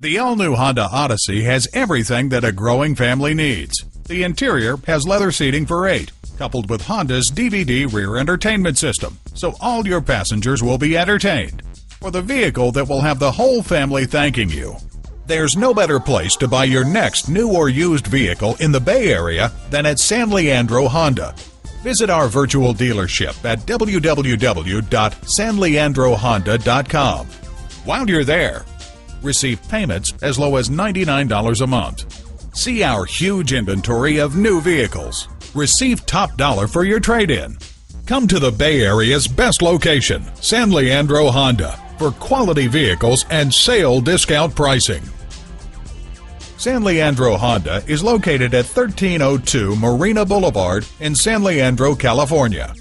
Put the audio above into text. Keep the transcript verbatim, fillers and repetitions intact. The all-new Honda Odyssey has everything that a growing family needs. The interior has leather seating for eight, coupled with Honda's D V D rear entertainment system, so all your passengers will be entertained. For the vehicle that will have the whole family thanking you. There's no better place to buy your next new or used vehicle in the Bay Area than at San Leandro Honda. Visit our virtual dealership at w w w dot san leandro honda dot com. While you're there, receive payments as low as ninety-nine dollars a month. See our huge inventory of new vehicles. Receive top dollar for your trade-in. Come to the Bay Area's best location, San Leandro Honda, for quality vehicles and sale discount pricing. San Leandro Honda is located at thirteen oh two Marina Boulevard in San Leandro, California.